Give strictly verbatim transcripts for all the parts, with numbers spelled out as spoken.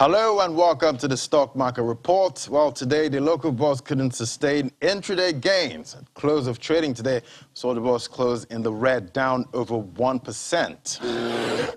Hello and welcome to the Stock Market Report. Well, today the local bourse couldn't sustain intraday gains. At close of trading today, saw the bourse close in the red, down over one percent. The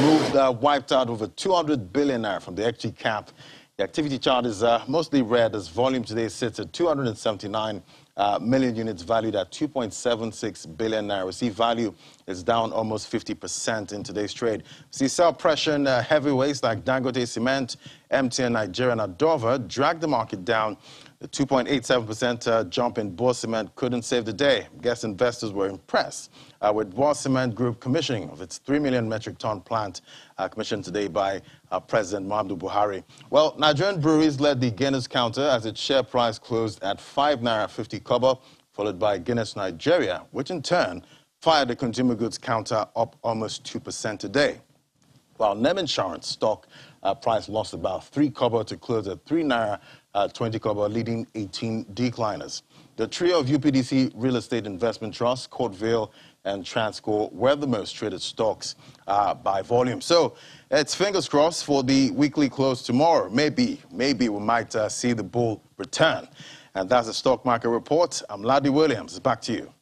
move uh, wiped out over two hundred billion naira from the equity cap. The activity chart is uh, mostly red as volume today sits at two hundred seventy-nine uh, million units valued at two point seven six billion naira. We see value is down almost fifty percent in today's trade. See sell pressure in uh, heavyweights like Dangote Cement, M T N Nigeria and Adova dragged the market down. The two point eight seven percent uh, jump in Boer Cement couldn't save the day. I guess investors were impressed uh, with Boer Cement Group commissioning of its three million metric ton plant uh, commissioned today by uh, President Mahmoud Buhari. Well, Nigerian breweries led the Guinness counter as its share price closed at five naira fifty kobo, followed by Guinness Nigeria, which in turn fired the consumer goods counter up almost two percent today. While Nem Insurance stock uh, price lost about three kobo to close at three naira. Uh, twenty kobo, leading eighteen decliners. The trio of U P D C Real Estate Investment Trust, Courtville, and Transcorp were the most traded stocks uh, by volume. So it's fingers crossed for the weekly close tomorrow. Maybe, maybe we might uh, see the bull return. And that's the Stock Market Report. I'm Ladi Williams. Back to you.